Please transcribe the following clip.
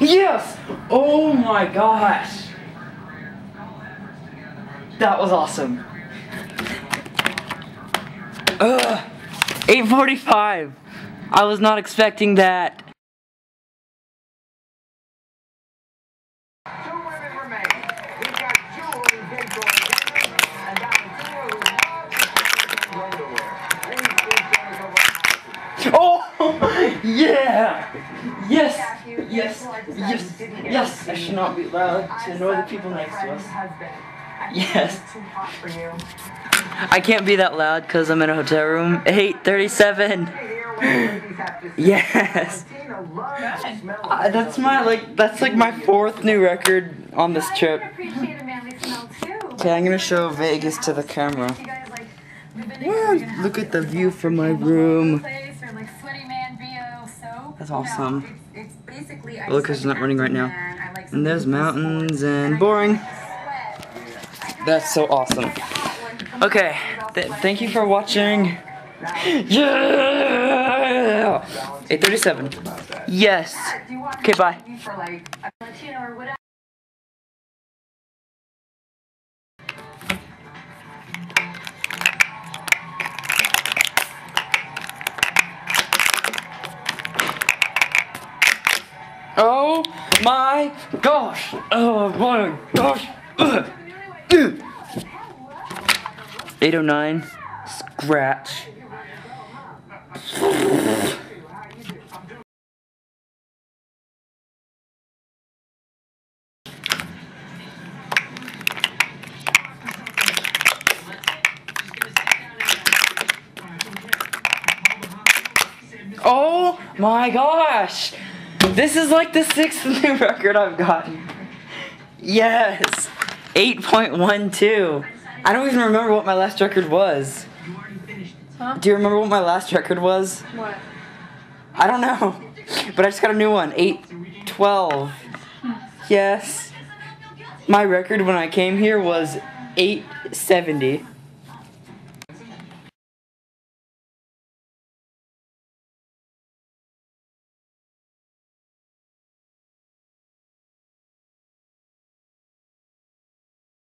Yes! Oh my gosh! That was awesome. 8:45. I was not expecting that. 2 women remain. We've got Julie Vigor and Dr. Drew. Oh yeah! Yes! Yes, yes, yes, I should not be allowed to annoy the people next to us. Yes. I can't be that loud because I'm in a hotel room. 8:37. Yes. That's like my 4th new record on this trip. Okay, I'm gonna show Vegas to the camera. Well, look at the view from my room. That's awesome. Look, it's not running right now. And there's mountains and boring. That's so awesome. Okay, thank you for watching. Yeah! 8:37. Yes. Okay, bye. Oh my gosh! Oh my gosh! 8:09. Scratch. Oh my gosh! This is like the 6th new record I've gotten. Yes! 8.12. I don't even remember what my last record was. Huh? Do you remember what my last record was? What? I don't know. But I just got a new one. 8.12. Yes. My record when I came here was 8.70.